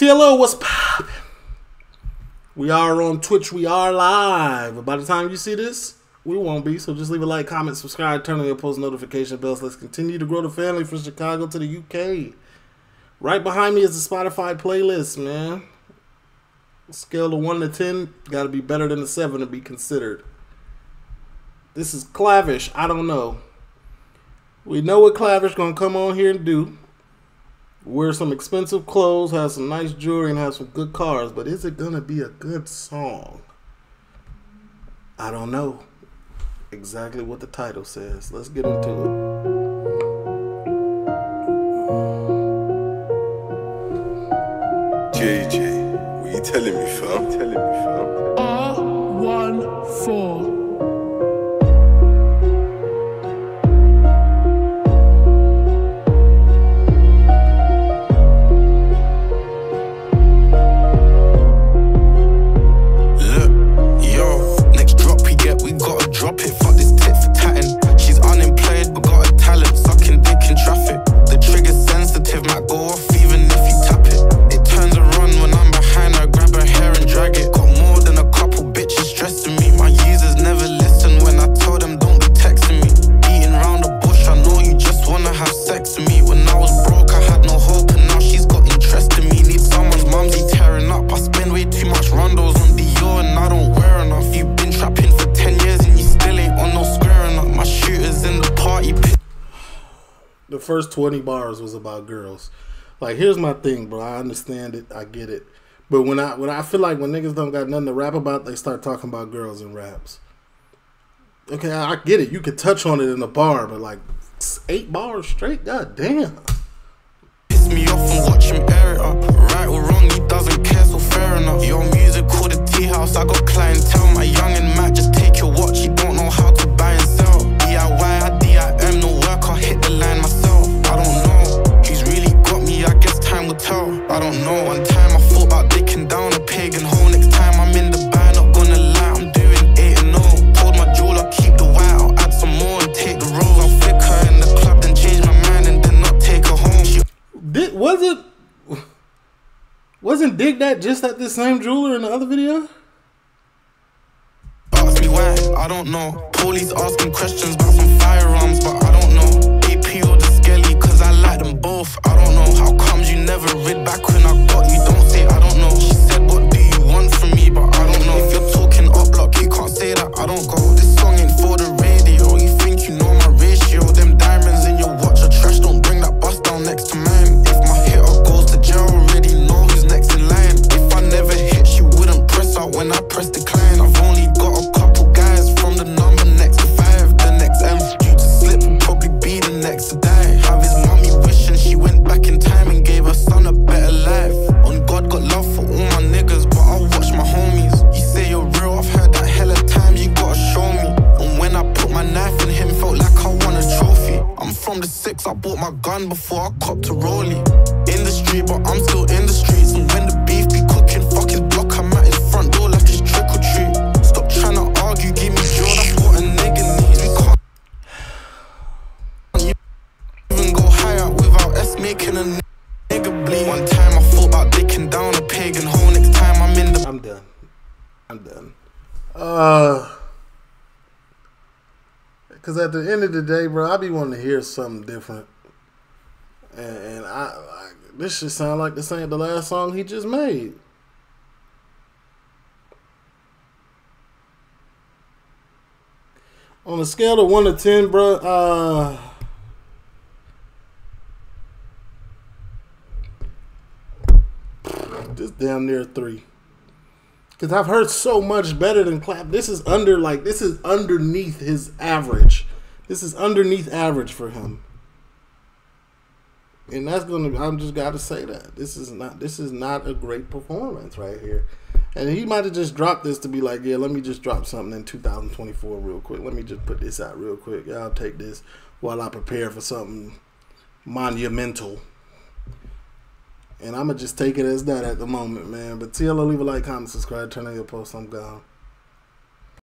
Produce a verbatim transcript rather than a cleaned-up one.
T L O, what's poppin'? We are on Twitch. We are live. By the time you see this, we won't be. So just leave a like, comment, subscribe, turn on your post notification bells. Let's continue to grow the family from Chicago to the U K. Right behind me is the Spotify playlist, man. Scale of one to ten. Got to be better than a seven to be considered. This is Clavish. I don't know. We know what Clavish going to come on here and do. Wear some expensive clothes, have some nice jewelry, and have some good cars. But is it going to be a good song? I don't know. Exactly what the title says. Let's get into it. J J, what you telling me, fam? What you telling me, fam? R one four. First twenty bars was about girls. Like, here's my thing, bro. I understand it. I get it. But when I when I feel like when niggas don't got nothing to rap about, they start talking about girls and raps. Okay, I, I get it. You could touch on it in the bar, but like eight bars straight, god damn. Piss me off and watch him air it up. Right or wrong, he doesn't care, so fair enough. Your music called the tea house. I got clientele. My young and Matt, just take your watch. You don't know how to buy and sell. D I Y, D I M, no work. I hit the line myself. I don't know, he's really got me, I guess time will tell. I don't know, one time I thought about taking down a pig and hole. Next time I'm in the band, not gonna lie, I'm doing eight and oh. Told my jewel I'll keep the white, I'll add some more and take the rolls. I'll flick her in the club and change my mind and then not take her home. She Did, was it, wasn't Dig That just at the same jeweler in the other video? Ask me why, I don't know. Police asking questions about some firearms, but I don't know. Them both, I don't know. How comes you never read back when I got you? Don't say I don't know. She said, what do you want from me? But I don't know. If you're talking up block, you can't say that I don't go. This song ain't for the radio. You think you know my ratio? Them diamonds in your watch are trash. Don't bring that bus down next to mine. If my hitter goes to jail, already know who's next in line. If I never hit, she wouldn't press out when I press decline. I've only got a couple guys from the number next to five. The next M due to slip will probably be the next to die. Have his mom. She went back in time and gave her son a better life. On God got love for all my niggas, but I watch my homies. You say you're real, I've heard that hella times. You gotta show me. And when I put my knife in him, felt like I won a trophy. I'm from the six, I bought my gun before I copped a rollie. In the street, but I'm still in the streets. And when the beef be cooking, fuck his block, I'm at his front door like his trick or treat. Stop trying to argue, give me joy, that's what a nigga needs. We can't making a nigga bleed. One time I thought about taking down a pig and hole. Next time I'm in the I'm done. I'm done. Uh Cause at the end of the day, bro, I be wanting to hear something different. And, and I, I this should sound like the same the last song he just made. On a scale of one to ten, bro, uh this damn near three, because I've heard so much better than Clap. This is under like this is underneath his average. This is underneath average for him, and that's gonna. I'm just gotta say that this is not this is not a great performance right here, and he might have just dropped this to be like, yeah, let me just drop something in two thousand twenty-four real quick. Let me just put this out real quick. I'll take this while I prepare for something monumental. And I'm going to just take it as that at the moment, man. But T L O, leave a like, comment, subscribe, turn on your post. I'm gone.